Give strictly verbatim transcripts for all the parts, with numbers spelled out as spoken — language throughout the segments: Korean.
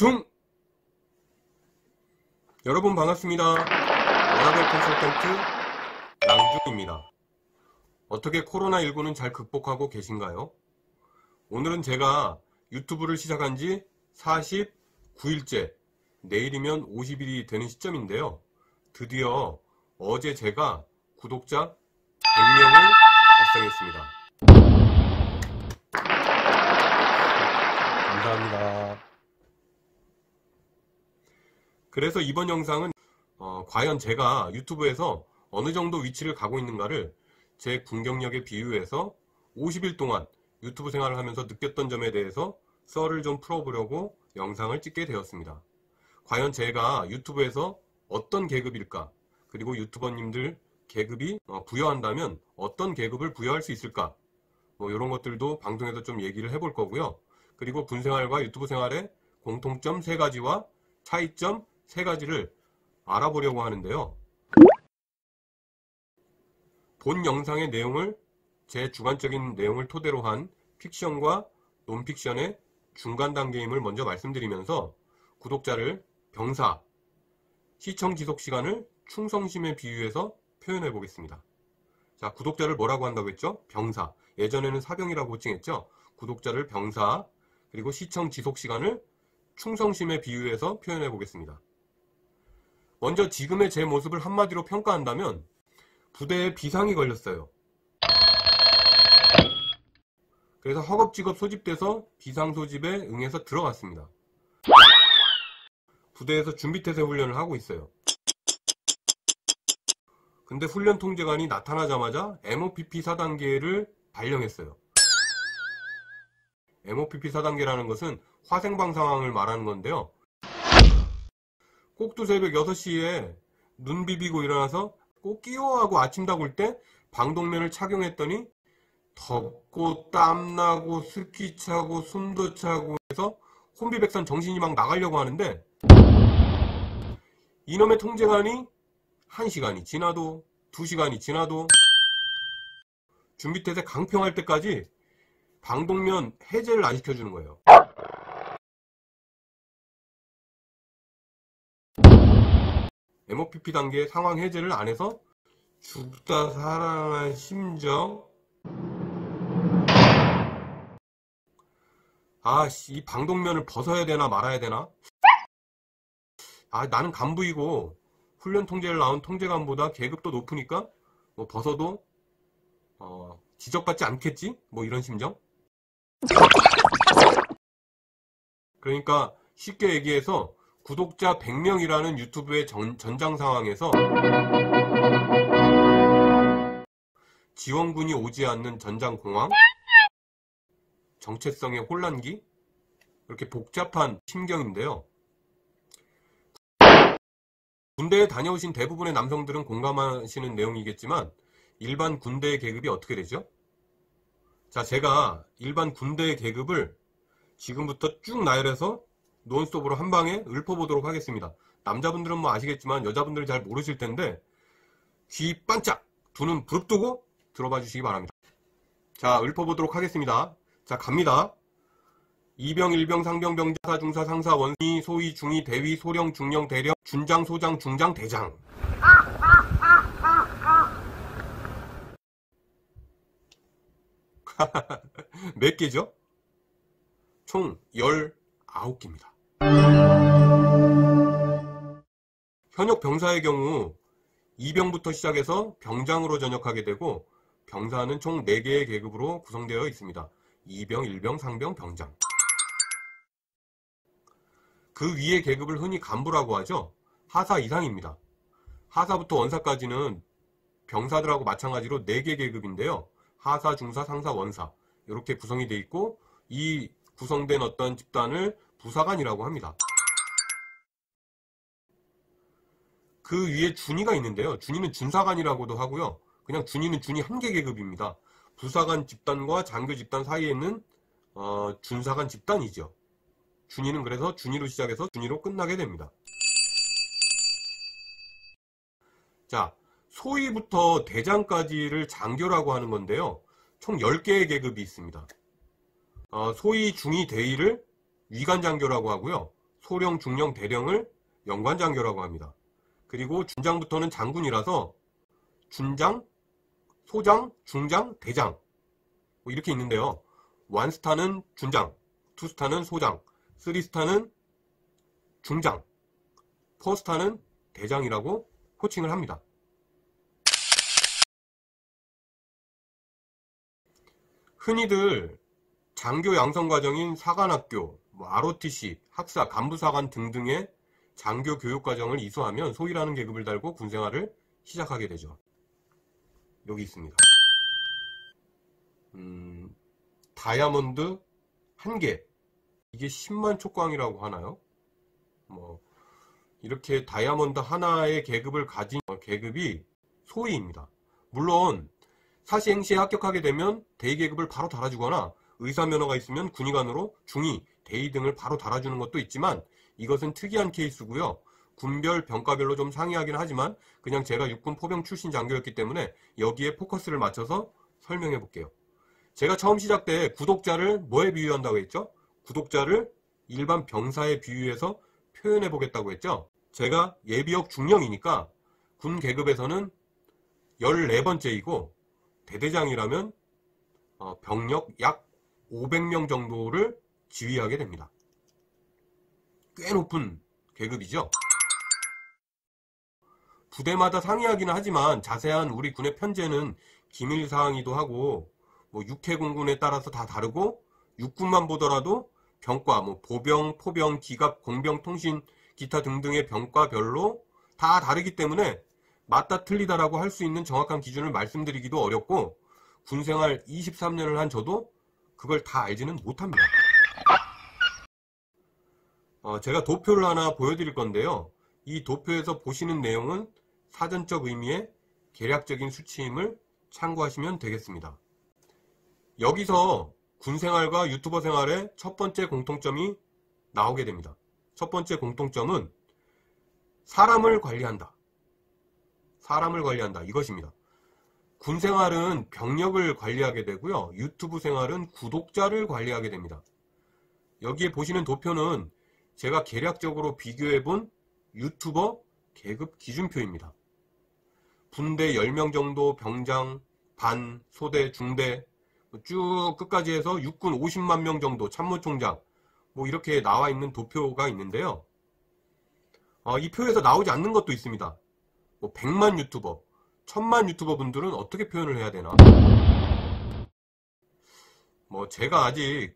중! 여러분 반갑습니다. 워라벨 컨설턴트 양중입니다. 어떻게 코로나십구는 잘 극복하고 계신가요? 오늘은 제가 유튜브를 시작한 지 사십구 일째, 내일이면 오십 일이 되는 시점인데요. 드디어 어제 제가 구독자 백 명을 달성했습니다. 감사합니다. 그래서 이번 영상은 어, 과연 제가 유튜브에서 어느 정도 위치를 가고 있는가를 제 군경력에 비유해서 오십 일 동안 유튜브 생활을 하면서 느꼈던 점에 대해서 썰을 좀 풀어보려고 영상을 찍게 되었습니다. 과연 제가 유튜브에서 어떤 계급일까? 그리고 유튜버님들 계급이 부여한다면 어떤 계급을 부여할 수 있을까? 뭐 이런 것들도 방송에서 좀 얘기를 해볼 거고요. 그리고 군생활과 유튜브 생활의 공통점 세 가지와 차이점 세 가지를 알아보려고 하는데요. 본 영상의 내용을 제 주관적인 내용을 토대로 한 픽션과 논픽션의 중간 단계임을 먼저 말씀드리면서 구독자를 병사, 시청 지속 시간을 충성심에 비유해서 표현해 보겠습니다. 자, 구독자를 뭐라고 한다고 했죠? 병사. 예전에는 사병이라고 호칭했죠? 구독자를 병사, 그리고 시청 지속 시간을 충성심에 비유해서 표현해 보겠습니다. 먼저 지금의 제 모습을 한마디로 평가한다면 부대에 비상이 걸렸어요. 그래서 허겁지겁 소집돼서 비상 소집에 응해서 들어갔습니다. 부대에서 준비태세 훈련을 하고 있어요. 근데 훈련 통제관이 나타나자마자 엠오피피 사 단계를 발령했어요. 엠오피피 사 단계라는 것은 화생방 상황을 말하는 건데요. 꼭두 새벽 여섯 시에 눈 비비고 일어나서 꼭 끼워하고 아침 다굴 때 방독면을 착용했더니 덥고 땀나고 습기 차고 숨도 차고 해서 혼비백산 정신이 막 나가려고 하는데 이놈의 통제관이 한 시간이 지나도 두 시간이 지나도 준비태세 강평할 때까지 방독면 해제를 안 시켜주는 거예요. 엠오피피 단계 상황 해제를 안 해서 죽다 살아난 심정. 아씨, 이 방독면을 벗어야 되나 말아야 되나? 아, 나는 간부이고 훈련 통제를 나온 통제관보다 계급도 높으니까 뭐 벗어도 어, 지적받지 않겠지? 뭐 이런 심정? 그러니까 쉽게 얘기해서 구독자 백 명이라는 유튜브의 전, 전장 상황에서 지원군이 오지 않는 전장 공황, 정체성의 혼란기, 이렇게 복잡한 심경인데요. 군대에 다녀오신 대부분의 남성들은 공감하시는 내용이겠지만 일반 군대의 계급이 어떻게 되죠? 자, 제가 일반 군대의 계급을 지금부터 쭉 나열해서 논스톱으로 한 방에 읊어보도록 하겠습니다. 남자분들은 뭐 아시겠지만 여자분들은 잘 모르실 텐데 귀 반짝, 두 눈 부릅뜨고 들어봐 주시기 바랍니다. 자, 읊어보도록 하겠습니다. 자, 갑니다. 이병, 일병, 상병, 병자, 사, 중사, 상사, 원위, 소위, 중위, 대위, 소령, 중령, 대령, 준장, 소장, 중장, 대장. 몇 개죠? 총 열아홉 개입니다. 현역 병사의 경우 이병부터 시작해서 병장으로 전역하게 되고 병사는 총 네 개의 계급으로 구성되어 있습니다. 이병, 일병, 상병, 병장. 그 위의 계급을 흔히 간부라고 하죠. 하사 이상입니다. 하사부터 원사까지는 병사들하고 마찬가지로 네 개 계급인데요. 하사, 중사, 상사, 원사 이렇게 구성이 돼 있고 이 구성된 어떤 집단을 부사관이라고 합니다. 그 위에 준위가 있는데요. 준위는 준사관이라고도 하고요. 그냥 준위는 준위 한 개 계급입니다. 부사관 집단과 장교 집단 사이에 있는 어, 준사관 집단이죠. 준위는 그래서 준위로 시작해서 준위로 끝나게 됩니다. 자, 소위부터 대장까지를 장교라고 하는 건데요. 총 열 개의 계급이 있습니다. 어, 소위, 중위, 대위를 위관장교라고 하고요. 소령, 중령, 대령을 연관장교라고 합니다. 그리고 준장부터는 장군이라서 준장, 소장, 중장, 대장 뭐 이렇게 있는데요. 원스타는 준장, 투스타는 소장, 쓰리스타는 중장, 포스타는 대장이라고 호칭을 합니다. 흔히들 장교 양성 과정인 사관학교, 알 오 티 씨, 학사, 간부사관 등등의 장교 교육과정을 이수하면 소위라는 계급을 달고 군생활을 시작하게 되죠. 여기 있습니다. 음, 다이아몬드 한 개, 이게 십만 촉광이라고 하나요? 뭐 이렇게 다이아몬드 하나의 계급을 가진 계급이 소위입니다. 물론 사시행시에 합격하게 되면 대위계급을 바로 달아주거나 의사면허가 있으면 군의관으로 중위, 대위 등을 바로 달아주는 것도 있지만 이것은 특이한 케이스고요. 군별, 병과별로 좀 상이하긴 하지만 그냥 제가 육군 포병 출신 장교였기 때문에 여기에 포커스를 맞춰서 설명해 볼게요. 제가 처음 시작 때 구독자를 뭐에 비유한다고 했죠? 구독자를 일반 병사에 비유해서 표현해 보겠다고 했죠? 제가 예비역 중령이니까 군 계급에서는 열네 번째이고 대대장이라면 병력 약 오백 명 정도를 지휘하게 됩니다. 꽤 높은 계급이죠. 부대마다 상이하기는 하지만 자세한 우리 군의 편제는 기밀사항이기도 하고 뭐 육해공군에 따라서 다 다르고 육군만 보더라도 병과, 뭐 보병, 포병, 기갑, 공병, 통신, 기타 등등의 병과별로 다 다르기 때문에 맞다 틀리다라고 할 수 있는 정확한 기준을 말씀드리기도 어렵고 군생활 이십삼 년을 한 저도 그걸 다 알지는 못합니다. 어, 제가 도표를 하나 보여드릴 건데요. 이 도표에서 보시는 내용은 사전적 의미의 계략적인 수치임을 참고하시면 되겠습니다. 여기서 군생활과 유튜버 생활의 첫 번째 공통점이 나오게 됩니다. 첫 번째 공통점은 사람을 관리한다. 사람을 관리한다. 이것입니다. 군생활은 병력을 관리하게 되고요. 유튜브 생활은 구독자를 관리하게 됩니다. 여기에 보시는 도표는 제가 계략적으로 비교해본 유튜버 계급 기준표입니다. 분대 열 명 정도, 병장, 반, 소대, 중대 쭉 끝까지 해서 육군 오십만 명 정도, 참모총장 뭐 이렇게 나와 있는 도표가 있는데요. 어, 이 표에서 나오지 않는 것도 있습니다. 뭐 백만 유튜버, 천만 유튜버 분들은 어떻게 표현을 해야 되나? 뭐 제가 아직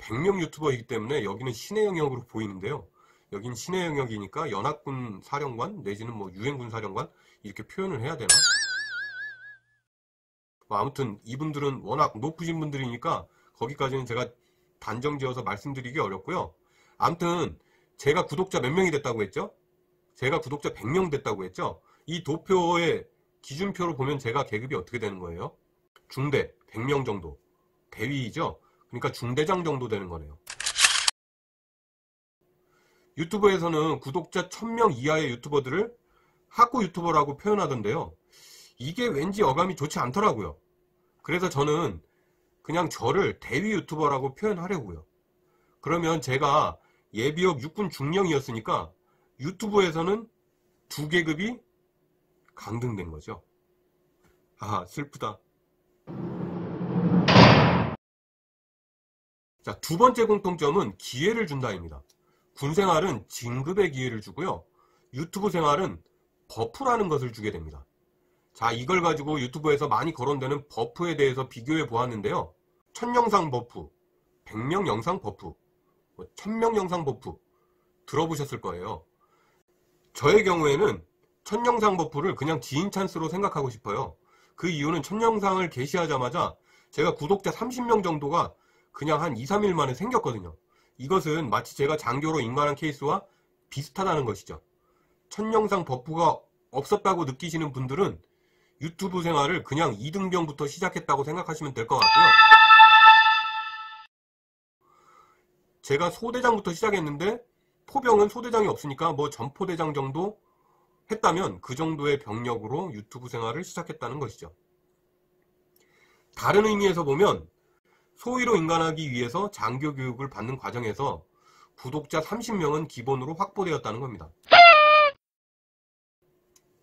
백 명 유튜버이기 때문에 여기는 신의 영역으로 보이는데요. 여긴 신의 영역이니까 연합군 사령관 내지는 뭐 유엔군 사령관 이렇게 표현을 해야 되나? 아무튼 이분들은 워낙 높으신 분들이니까 거기까지는 제가 단정지어서 말씀드리기 어렵고요. 아무튼 제가 구독자 몇 명이 됐다고 했죠? 제가 구독자 백 명 됐다고 했죠? 이 도표의 기준표로 보면 제가 계급이 어떻게 되는 거예요? 중대 백 명 정도, 대위이죠? 그러니까 중대장 정도 되는 거네요. 유튜브에서는 구독자 천 명 이하의 유튜버들을 학구 유튜버라고 표현하던데요. 이게 왠지 어감이 좋지 않더라고요. 그래서 저는 그냥 저를 대위 유튜버라고 표현하려고요. 그러면 제가 예비역 육군 중령이었으니까 유튜브에서는 두 계급이 강등된 거죠. 아, 슬프다. 자, 두 번째 공통점은 기회를 준다입니다. 군생활은 진급의 기회를 주고요. 유튜브 생활은 버프라는 것을 주게 됩니다. 자, 이걸 가지고 유튜브에서 많이 거론되는 버프에 대해서 비교해 보았는데요. 천 영상 버프, 백 명 영상 버프, 천 명 영상 버프 들어보셨을 거예요. 저의 경우에는 천 영상 버프를 그냥 지인 찬스로 생각하고 싶어요. 그 이유는 천 영상을 게시하자마자 제가 구독자 삼십 명 정도가 그냥 한 이 삼 일 만에 생겼거든요. 이것은 마치 제가 장교로 임관한 케이스와 비슷하다는 것이죠. 천 영상 버프가 없었다고 느끼시는 분들은 유튜브 생활을 그냥 이등병부터 시작했다고 생각하시면 될 것 같고요. 제가 소대장부터 시작했는데 포병은 소대장이 없으니까 뭐 전포대장 정도 했다면 그 정도의 병력으로 유튜브 생활을 시작했다는 것이죠. 다른 의미에서 보면 소위로 임관하기 위해서 장교 교육을 받는 과정에서 구독자 삼십 명은 기본으로 확보되었다는 겁니다.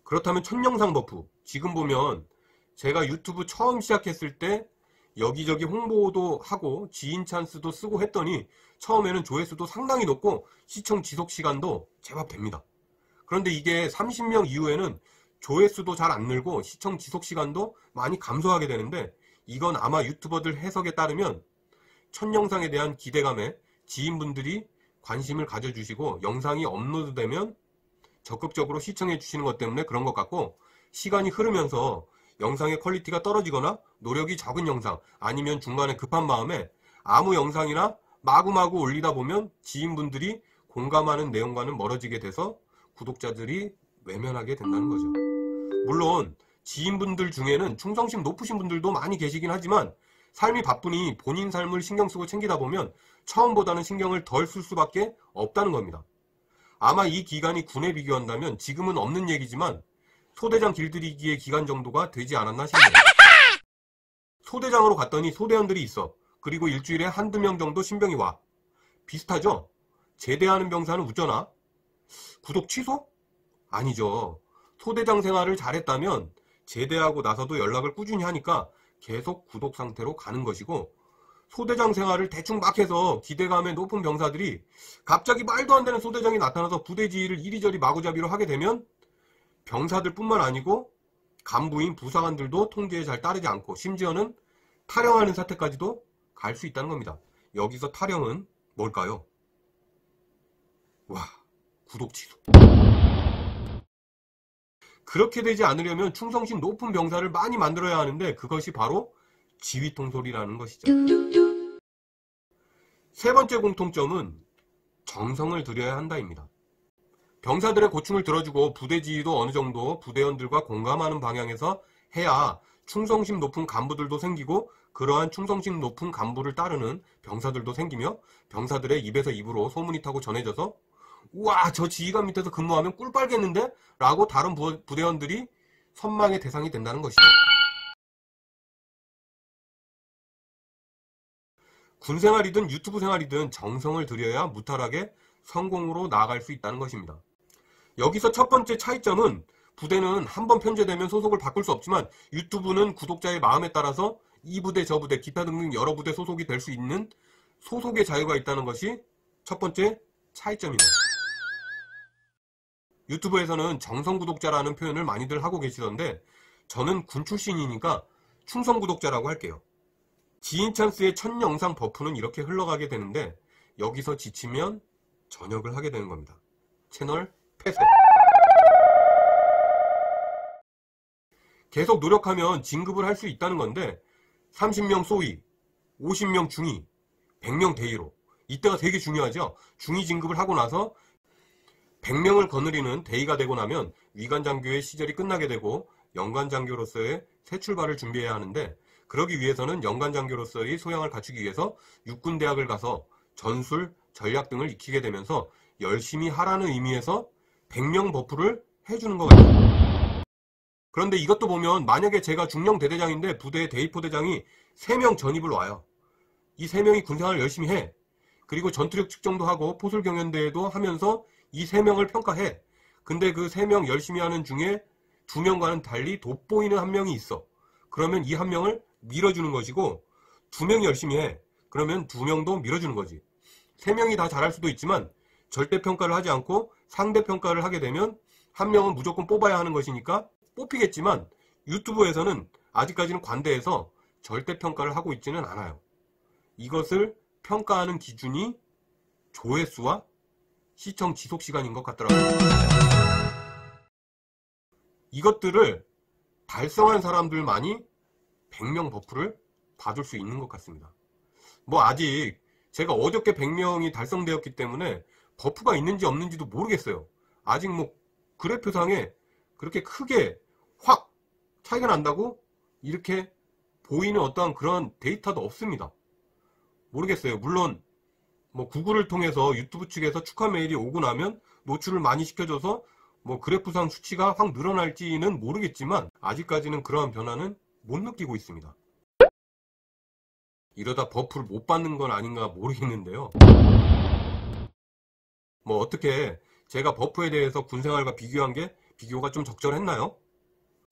그렇다면 첫 영상 버프, 지금 보면 제가 유튜브 처음 시작했을 때 여기저기 홍보도 하고 지인 찬스도 쓰고 했더니 처음에는 조회수도 상당히 높고 시청 지속시간도 제법 됩니다. 그런데 이게 삼십 명 이후에는 조회수도 잘 안 늘고 시청 지속시간도 많이 감소하게 되는데, 이건 아마 유튜버들 해석에 따르면 첫 영상에 대한 기대감에 지인분들이 관심을 가져주시고 영상이 업로드되면 적극적으로 시청해주시는 것 때문에 그런 것 같고, 시간이 흐르면서 영상의 퀄리티가 떨어지거나 노력이 적은 영상, 아니면 중간에 급한 마음에 아무 영상이나 마구마구 올리다 보면 지인분들이 공감하는 내용과는 멀어지게 돼서 구독자들이 외면하게 된다는 거죠. 물론 지인분들 중에는 충성심 높으신 분들도 많이 계시긴 하지만, 삶이 바쁘니 본인 삶을 신경쓰고 챙기다 보면 처음보다는 신경을 덜 쓸 수밖에 없다는 겁니다. 아마 이 기간이 군에 비교한다면 지금은 없는 얘기지만 소대장 길들이기의 기간 정도가 되지 않았나 싶네요. 소대장으로 갔더니 소대원들이 있어. 그리고 일주일에 한두 명 정도 신병이 와. 비슷하죠? 제대하는 병사는 웃잖아. 구독 취소? 아니죠. 소대장 생활을 잘했다면 제대하고 나서도 연락을 꾸준히 하니까 계속 구독 상태로 가는 것이고, 소대장 생활을 대충 막 해서 기대감에 높은 병사들이 갑자기 말도 안 되는 소대장이 나타나서 부대지휘를 이리저리 마구잡이로 하게 되면 병사들 뿐만 아니고 간부인 부사관들도 통제에 잘 따르지 않고 심지어는 탈영하는 사태까지도 갈 수 있다는 겁니다. 여기서 탈영은 뭘까요? 와, 구독 취소. 그렇게 되지 않으려면 충성심 높은 병사를 많이 만들어야 하는데, 그것이 바로 지휘통솔이라는 것이죠. 세 번째 공통점은 정성을 들여야 한다입니다. 병사들의 고충을 들어주고 부대 지휘도 어느 정도 부대원들과 공감하는 방향에서 해야 충성심 높은 간부들도 생기고, 그러한 충성심 높은 간부를 따르는 병사들도 생기며 병사들의 입에서 입으로 소문이 타고 전해져서 우와, 저 지휘관 밑에서 근무하면 꿀 빨겠는데? 라고 다른 부, 부대원들이 선망의 대상이 된다는 것이죠. 군 생활이든 유튜브 생활이든 정성을 들여야 무탈하게 성공으로 나아갈 수 있다는 것입니다. 여기서 첫 번째 차이점은 부대는 한번 편제되면 소속을 바꿀 수 없지만 유튜브는 구독자의 마음에 따라서 이 부대, 저 부대, 기타 등등 여러 부대 소속이 될 수 있는 소속의 자유가 있다는 것이 첫 번째 차이점입니다. 유튜브에서는 정성 구독자라는 표현을 많이들 하고 계시던데, 저는 군 출신이니까 충성 구독자라고 할게요. 지인 찬스의 첫 영상 버프는 이렇게 흘러가게 되는데, 여기서 지치면 전역을 하게 되는 겁니다. 채널 폐쇄. 계속 노력하면 진급을 할 수 있다는 건데, 삼십 명 소위, 오십 명 중위, 백 명 대위로, 이때가 되게 중요하죠. 중위 진급을 하고 나서 백 명을 거느리는 대위가 되고 나면 위관장교의 시절이 끝나게 되고 연관장교로서의 새 출발을 준비해야 하는데, 그러기 위해서는 연관장교로서의 소양을 갖추기 위해서 육군대학을 가서 전술, 전략 등을 익히게 되면서 열심히 하라는 의미에서 백 명 버프를 해주는 것 같아요. 그런데 이것도 보면 만약에 제가 중령대대장인데 부대의 대위포대장이 세 명 전입을 와요. 이 세 명이 군생활을 열심히 해. 그리고 전투력 측정도 하고 포술경연대회도 하면서 이 세 명을 평가해. 근데 그 세 명 열심히 하는 중에 두 명과는 달리 돋보이는 한 명이 있어. 그러면 이 한 명을 밀어주는 것이고, 두 명이 열심히 해. 그러면 두 명도 밀어주는 거지. 세 명이 다 잘할 수도 있지만 절대평가를 하지 않고 상대평가를 하게 되면 한 명은 무조건 뽑아야 하는 것이니까 뽑히겠지만, 유튜브에서는 아직까지는 관대해서 절대평가를 하고 있지는 않아요. 이것을 평가하는 기준이 조회수와 시청 지속시간인 것 같더라고요. 이것들을 달성한 사람들만이 백 명 버프를 받을 수 있는 것 같습니다. 뭐 아직 제가 어저께 백 명이 달성되었기 때문에 버프가 있는지 없는지도 모르겠어요. 아직 뭐 그래프상에 그렇게 크게 확 차이가 난다고 이렇게 보이는 어떠한 그런 데이터도 없습니다. 모르겠어요. 물론 뭐 구글을 통해서 유튜브 측에서 축하 메일이 오고 나면 노출을 많이 시켜줘서 뭐 그래프상 수치가 확 늘어날지는 모르겠지만 아직까지는 그러한 변화는 못 느끼고 있습니다. 이러다 버프를 못 받는 건 아닌가 모르겠는데요. 뭐 어떻게 제가 버프에 대해서 군생활과 비교한 게 비교가 좀 적절했나요?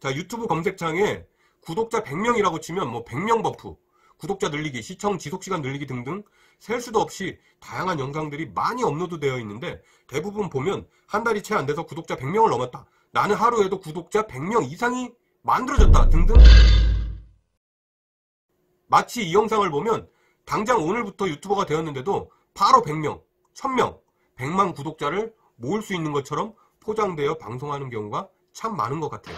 자, 유튜브 검색창에 구독자 백 명이라고 치면 뭐 백 명 버프, 구독자 늘리기, 시청 지속시간 늘리기 등등 셀 수도 없이 다양한 영상들이 많이 업로드되어 있는데 대부분 보면 한 달이 채 안 돼서 구독자 백 명을 넘었다, 나는 하루에도 구독자 백 명 이상이 만들어졌다 등등. 마치 이 영상을 보면 당장 오늘부터 유튜버가 되었는데도 바로 백 명, 천 명, 백만 구독자를 모을 수 있는 것처럼 포장되어 방송하는 경우가 참 많은 것 같아요.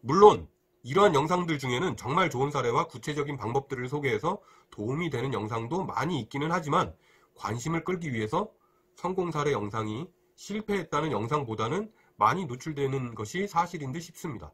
물론 이러한 영상들 중에는 정말 좋은 사례와 구체적인 방법들을 소개해서 도움이 되는 영상도 많이 있기는 하지만 관심을 끌기 위해서 성공 사례 영상이 실패했다는 영상보다는 많이 노출되는 것이 사실인 듯 싶습니다.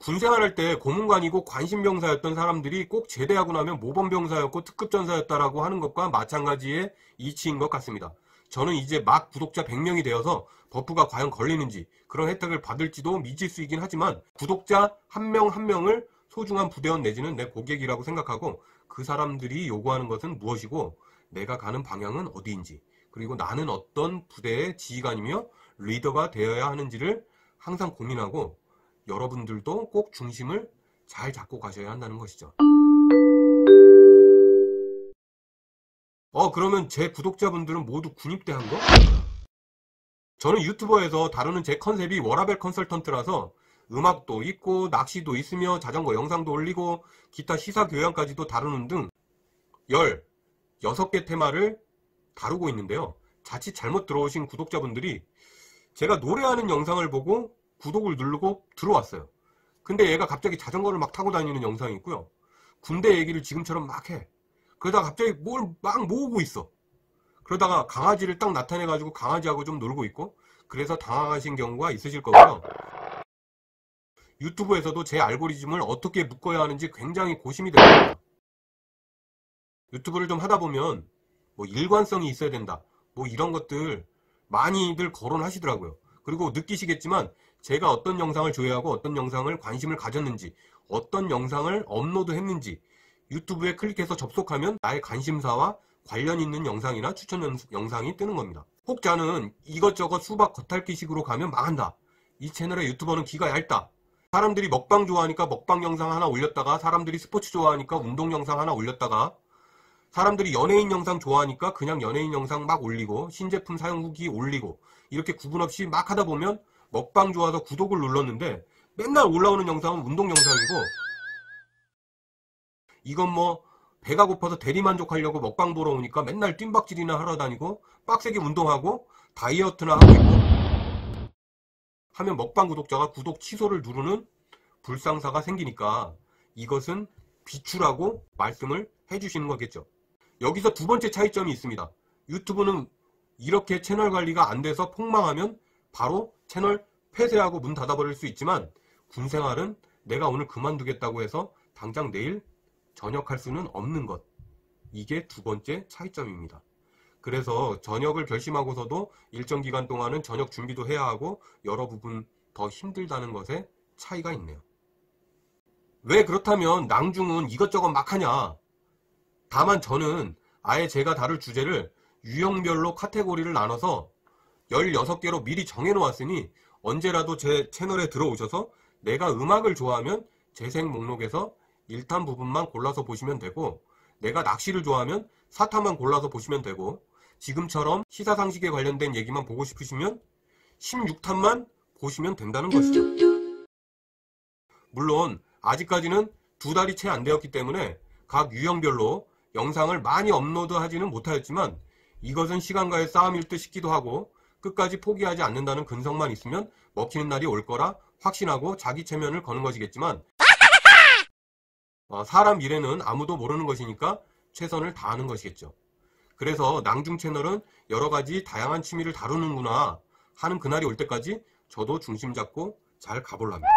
군생활할 때 고문관이고 관심병사였던 사람들이 꼭 제대하고 나면 모범병사였고 특급전사였다라고 하는 것과 마찬가지의 이치인 것 같습니다. 저는 이제 막 구독자 백 명이 되어서 버프가 과연 걸리는지 그런 혜택을 받을지도 미지수이긴 하지만 구독자 한 명 한 명을 소중한 부대원 내지는 내 고객이라고 생각하고 그 사람들이 요구하는 것은 무엇이고 내가 가는 방향은 어디인지 그리고 나는 어떤 부대의 지휘관이며 리더가 되어야 하는지를 항상 고민하고 여러분들도 꼭 중심을 잘 잡고 가셔야 한다는 것이죠. 어 그러면 제 구독자분들은 모두 군입대 한 거? 저는 유튜버에서 다루는 제 컨셉이 워라벨 컨설턴트라서 음악도 있고 낚시도 있으며 자전거 영상도 올리고 기타 시사 교양까지도 다루는 등 열여섯 개 테마를 다루고 있는데요. 자칫 잘못 들어오신 구독자분들이 제가 노래하는 영상을 보고 구독을 누르고 들어왔어요. 근데 얘가 갑자기 자전거를 막 타고 다니는 영상이 있고요. 군대 얘기를 지금처럼 막 해. 그러다가 갑자기 뭘 막 모으고 있어. 그러다가 강아지를 딱 나타내가지고 강아지하고 좀 놀고 있고 그래서 당황하신 경우가 있으실 거고요. 유튜브에서도 제 알고리즘을 어떻게 묶어야 하는지 굉장히 고심이 됩니다. 유튜브를 좀 하다 보면 뭐 일관성이 있어야 된다, 뭐 이런 것들 많이들 거론하시더라고요. 그리고 느끼시겠지만 제가 어떤 영상을 조회하고 어떤 영상을 관심을 가졌는지 어떤 영상을 업로드했는지 유튜브에 클릭해서 접속하면 나의 관심사와 관련 있는 영상이나 추천 영상이 뜨는 겁니다. 혹자는 이것저것 수박 겉핥기식으로 가면 망한다. 이 채널의 유튜버는 기가 얇다. 사람들이 먹방 좋아하니까 먹방 영상 하나 올렸다가 사람들이 스포츠 좋아하니까 운동 영상 하나 올렸다가 사람들이 연예인 영상 좋아하니까 그냥 연예인 영상 막 올리고 신제품 사용 후기 올리고 이렇게 구분 없이 막 하다 보면 먹방 좋아서 구독을 눌렀는데 맨날 올라오는 영상은 운동 영상이고 이건 뭐 배가 고파서 대리만족하려고 먹방 보러 오니까 맨날 뜀박질이나 하러 다니고 빡세게 운동하고 다이어트나 하고 있고 하면 먹방 구독자가 구독 취소를 누르는 불상사가 생기니까 이것은 비추라고 말씀을 해주시는 거겠죠. 여기서 두 번째 차이점이 있습니다. 유튜브는 이렇게 채널 관리가 안 돼서 폭망하면 바로 채널 폐쇄하고 문 닫아버릴 수 있지만 군생활은 내가 오늘 그만두겠다고 해서 당장 내일 전역할 수는 없는 것. 이게 두 번째 차이점입니다. 그래서 전역을 결심하고서도 일정 기간 동안은 전역 준비도 해야 하고 여러 부분 더 힘들다는 것에 차이가 있네요. 왜 그렇다면 낭중은 이것저것 막 하냐? 다만 저는 아예 제가 다룰 주제를 유형별로 카테고리를 나눠서 열여섯 개로 미리 정해놓았으니 언제라도 제 채널에 들어오셔서 내가 음악을 좋아하면 재생 목록에서 일탄 부분만 골라서 보시면 되고 내가 낚시를 좋아하면 사탄만 골라서 보시면 되고 지금처럼 시사상식에 관련된 얘기만 보고 싶으시면 십육 탄만 보시면 된다는 것이죠. 물론 아직까지는 두 달이 채 안 되었기 때문에 각 유형별로 영상을 많이 업로드하지는 못하였지만 이것은 시간과의 싸움일 듯 싶기도 하고 끝까지 포기하지 않는다는 근성만 있으면 먹히는 날이 올 거라 확신하고 자기 체면을 거는 것이겠지만 사람 미래는 아무도 모르는 것이니까 최선을 다하는 것이겠죠. 그래서 낭중 채널은 여러가지 다양한 취미를 다루는구나 하는 그날이 올 때까지 저도 중심 잡고 잘 가볼랍니다.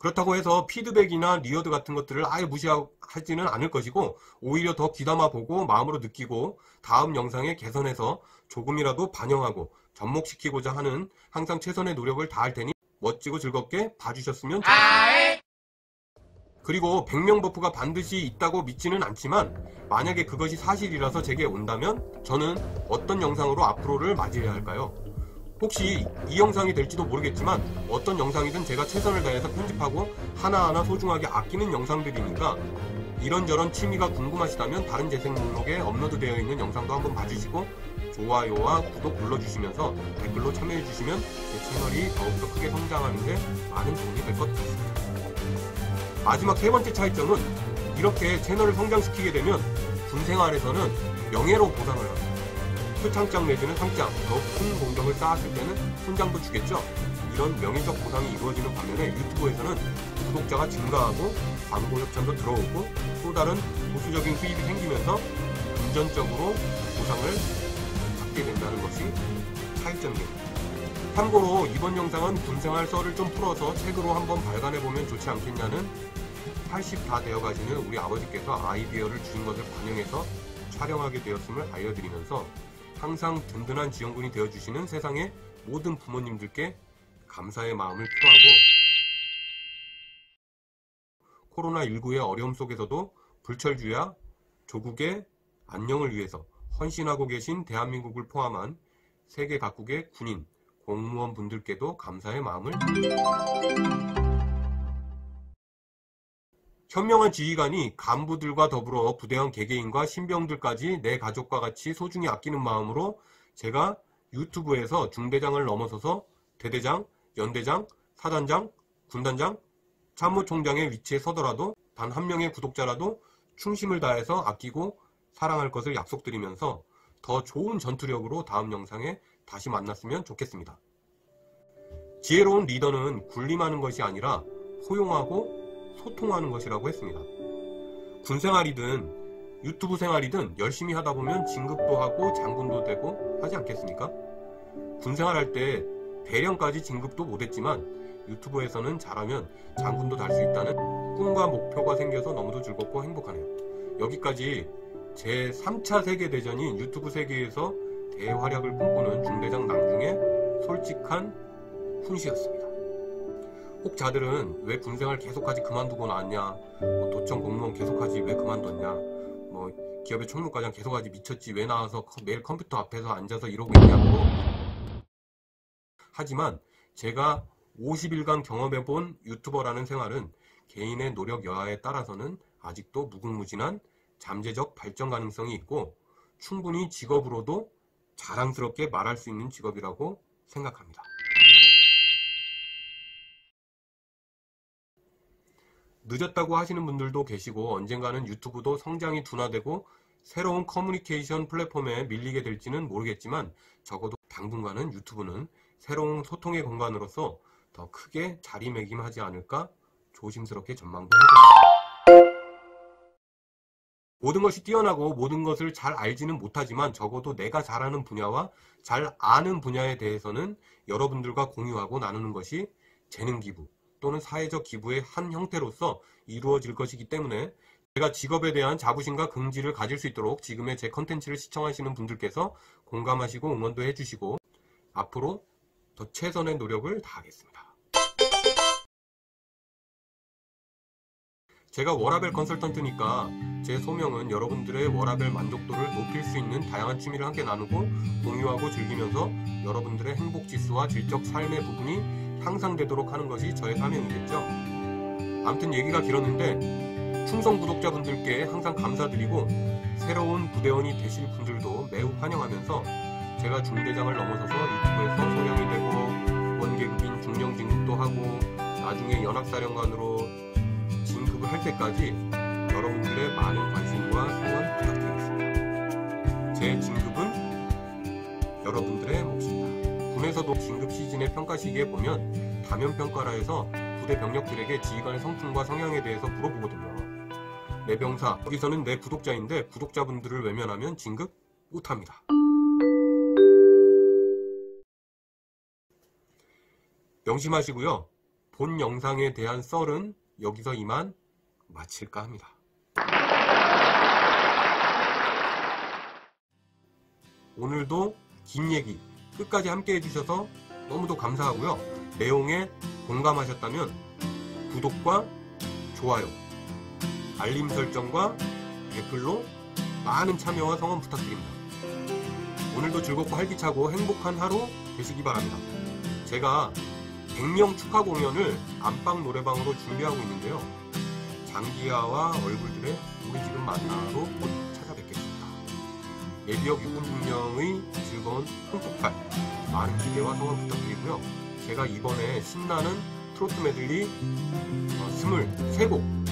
그렇다고 해서 피드백이나 리워드 같은 것들을 아예 무시하지는 않을 것이고 오히려 더 귀담아보고 마음으로 느끼고 다음 영상에 개선해서 조금이라도 반영하고 접목시키고자 하는 항상 최선의 노력을 다할 테니 멋지고 즐겁게 봐주셨으면 좋겠습니다. 그리고 백 명 버프가 반드시 있다고 믿지는 않지만 만약에 그것이 사실이라서 제게 온다면 저는 어떤 영상으로 앞으로를 맞이해야 할까요? 혹시 이 영상이 될지도 모르겠지만 어떤 영상이든 제가 최선을 다해서 편집하고 하나하나 소중하게 아끼는 영상들이니까 이런저런 취미가 궁금하시다면 다른 재생 목록에 업로드 되어 있는 영상도 한번 봐주시고 좋아요와 구독 눌러주시면서 댓글로 참여해주시면 제 채널이 더욱더 크게 성장하는데 많은 도움이 될 것 같습니다. 마지막 세 번째 차이점은 이렇게 채널을 성장시키게 되면 군 생활에서는 명예로 보상을 합니다. 표창장 내지는 상장, 더 큰 공적을 쌓았을 때는 훈장도 주겠죠. 이런 명예적 보상이 이루어지는 반면에 유튜브에서는 구독자가 증가하고 광고 협찬도 들어오고 또 다른 보수적인 수입이 생기면서 금전적으로 보상을 받게 된다는 것이 차이점입니다. 참고로 이번 영상은 군생활 썰을 좀 풀어서 책으로 한번 발간해보면 좋지 않겠냐는 팔십 다 되어가시는 우리 아버지께서 아이디어를 주신 것을 반영해서 촬영하게 되었음을 알려드리면서 항상 든든한 지원군이 되어주시는 세상의 모든 부모님들께 감사의 마음을 표하고 코로나 십구의 어려움 속에서도 불철주야 조국의 안녕을 위해서 헌신하고 계신 대한민국을 포함한 세계 각국의 군인, 공무원 분들께도 감사의 마음을 현명한 지휘관이 간부들과 더불어 부대원 개개인과 신병들까지 내 가족과 같이 소중히 아끼는 마음으로 제가 유튜브에서 중대장을 넘어서서 대대장, 연대장, 사단장, 군단장, 참모총장의 위치에 서더라도 단 한 명의 구독자라도 충심을 다해서 아끼고 사랑할 것을 약속드리면서 더 좋은 전투력으로 다음 영상에 다시 만났으면 좋겠습니다. 지혜로운 리더는 군림하는 것이 아니라 포용하고 소통하는 것이라고 했습니다. 군 생활이든 유튜브 생활이든 열심히 하다 보면 진급도 하고 장군도 되고 하지 않겠습니까? 군 생활할 때 대령까지 진급도 못했지만 유튜브에서는 잘하면 장군도 달 수 있다는 꿈과 목표가 생겨서 너무도 즐겁고 행복하네요. 여기까지 제삼 차 세계대전인 유튜브 세계에서 대활약을 꿈꾸는 중대장 남궁의 솔직한 훈시였습니다. 혹자들은 왜 군생활 계속하지 그만두고 나왔냐, 뭐 도청 공무원 계속하지 왜 그만뒀냐, 뭐 기업의 총무과장 계속하지 미쳤지 왜 나와서 매일 컴퓨터 앞에서 앉아서 이러고 있냐고. 하지만 제가 오십 일간 경험해본 유튜버라는 생활은 개인의 노력 여하에 따라서는 아직도 무궁무진한 잠재적 발전 가능성이 있고 충분히 직업으로도 자랑스럽게 말할 수 있는 직업이라고 생각합니다. 늦었다고 하시는 분들도 계시고 언젠가는 유튜브도 성장이 둔화되고 새로운 커뮤니케이션 플랫폼에 밀리게 될지는 모르겠지만 적어도 당분간은 유튜브는 새로운 소통의 공간으로서 더 크게 자리매김하지 않을까 조심스럽게 전망도 해봅니다. 모든 것이 뛰어나고 모든 것을 잘 알지는 못하지만 적어도 내가 잘하는 분야와 잘 아는 분야에 대해서는 여러분들과 공유하고 나누는 것이 재능기부 또는 사회적 기부의 한 형태로서 이루어질 것이기 때문에 제가 직업에 대한 자부심과 긍지를 가질 수 있도록 지금의 제 컨텐츠를 시청하시는 분들께서 공감하시고 응원도 해주시고 앞으로 더 최선의 노력을 다하겠습니다. 제가 워라벨 컨설턴트니까 제 소명은 여러분들의 워라벨 만족도를 높일 수 있는 다양한 취미를 함께 나누고 공유하고 즐기면서 여러분들의 행복지수와 질적 삶의 부분이 향상되도록 하는 것이 저의 사명이겠죠. 아무튼 얘기가 길었는데 충성 구독자분들께 항상 감사드리고 새로운 부대원이 되실 분들도 매우 환영하면서 제가 중대장을 넘어서서 유튜브에서 소명이 되고 원계급인 중령 진급도 하고 나중에 연합사령관으로 할 때까지 여러분들의 많은 관심과 응원 부탁드리겠습니다. 제 진급은 여러분들의 몫입니다. 군에서도 진급 시즌의 평가 시기에 보면 다면평가라 해서 부대 병력들에게 지휘관의 성품과 성향에 대해서 물어보거든요. 내 병사, 여기서는 내 구독자인데 구독자분들을 외면하면 진급 못합니다. 명심하시고요. 본 영상에 대한 썰은 여기서 이만 마칠까 합니다. 오늘도 긴 얘기 끝까지 함께 해주셔서 너무도 감사하고요. 내용에 공감하셨다면 구독과 좋아요 알림 설정과 댓글로 많은 참여와 성원 부탁드립니다. 오늘도 즐겁고 활기차고 행복한 하루 되시기 바랍니다. 제가 백 명 축하 공연을 안방 노래방으로 준비하고 있는데요. 장기하와 얼굴들의 우리 지금 만나로 곧 찾아뵙겠습니다. 예비역 육군분명의 즐거운 홍폭발 많은 기대와 성원 부탁드리고요. 제가 이번에 신나는 트로트 메들리 이십삼 곡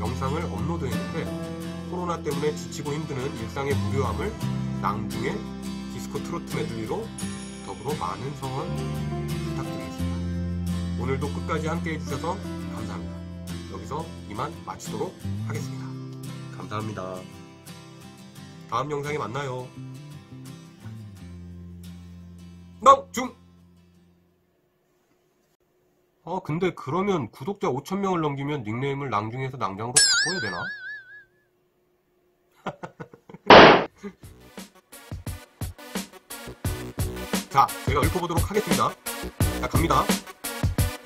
영상을 업로드했는데 코로나 때문에 지치고 힘드는 일상의 무료함을 낭중에 디스코 트로트 메들리로 더불어 많은 성원 부탁드리겠습니다. 오늘도 끝까지 함께 해주셔서 감사합니다. 여기서 이만 마치도록 하겠습니다. 감사합니다. 다음 영상에 만나요. 낭중! 아 근데 그러면 구독자 오천 명을 넘기면 닉네임을 낭중에서 낭장으로 바꿔야 되나? 자, 제가 읊어보도록 하겠습니다. 자, 갑니다.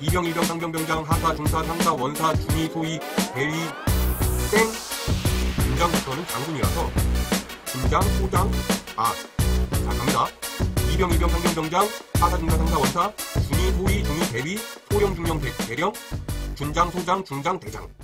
이병, 일병, 상병, 병장, 하사, 중사, 상사, 원사, 중위, 소위, 대위, 땡. 군장부터는 장군이라서 군장, 소장, 아. 자, 갑니다. 이병, 일병, 상병, 병장, 하사, 중사, 상사, 원사, 중위, 소위, 중위, 대위, 소령, 중령, 대, 대령, 준장, 소장, 중장, 대장.